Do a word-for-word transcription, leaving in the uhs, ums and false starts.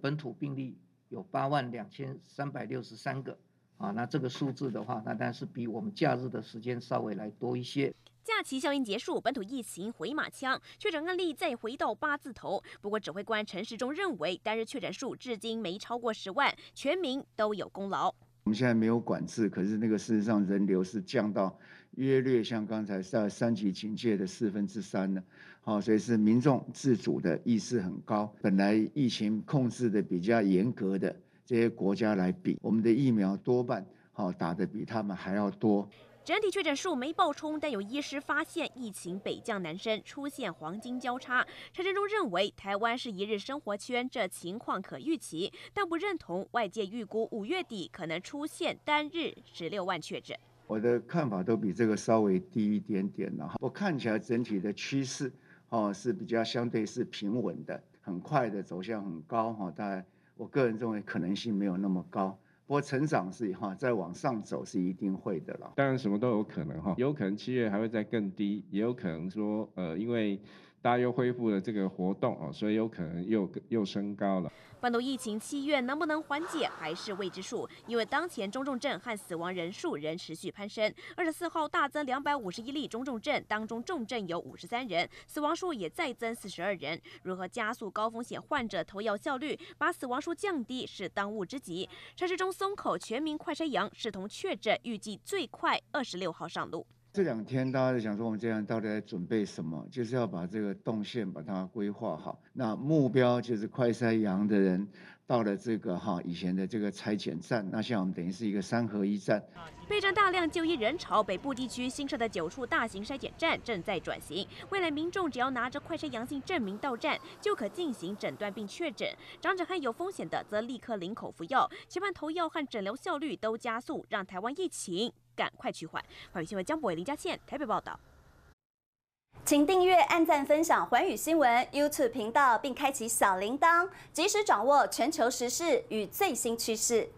本土病例有八万两千三百六十三个。 啊，那这个数字的话，那当然是比我们假日的时间稍微来多一些。假期效应结束，本土疫情回马枪，确诊案例再回到八字头。不过，指挥官陈时中认为，单日确诊数至今没超过十万，全民都有功劳。我们现在没有管制，可是那个事实上人流是降到约略像刚才在三级警戒的四分之三呢。好，所以是民众自主的意识很高。本来疫情控制的比较严格的。 这些国家来比，我们的疫苗多半好打得比他们还要多。整体确诊数没爆冲，但有医师发现疫情北降南升，出现黄金交叉。陈时中认为，台湾是一日生活圈，这情况可预期，但不认同外界预估五月底可能出现单日十六万确诊。我的看法都比这个稍微低一点点了。我看起来整体的趋势哦是比较相对是平稳的，很快的走向很高哈，大概。 我个人认为可能性没有那么高，不过成长是哈，再往上走是一定会的了。当然什么都有可能哈，有可能七月还会再更低，也有可能说呃，因为大家又恢复了这个活动哦，所以有可能又又升高了。本土疫情七月能不能缓解还是未知数，因为当前中重症和死亡人数仍持续攀升。二十四号大增两百五十一例中重症，当中重症有五十三人，死亡数也再增四十二人。如何加速高风险患者投药效率，把死亡数降低是当务之急。陈时中松口全民快筛阳，视同确诊，预计最快二十六号上路。 这两天大家在想说，我们这样到底在准备什么？就是要把这个动线把它规划好。那目标就是快筛阳的人到了这个哈以前的这个筛检站，那像我们等于是一个三合一站。备战大量就医人潮，北部地区新设的九处大型筛检站正在转型。未来民众只要拿着快筛阳性证明到站，就可进行诊断并确诊。长者和有风险的则立刻领口服药，期盼投药和诊疗效率都加速，让台湾疫情。 赶快去换！环宇新闻江博伟、林佳倩台北报道。请订阅、按赞、分享环宇新闻 YouTube 频道，并开启小铃铛，及时掌握全球时事与最新趋势。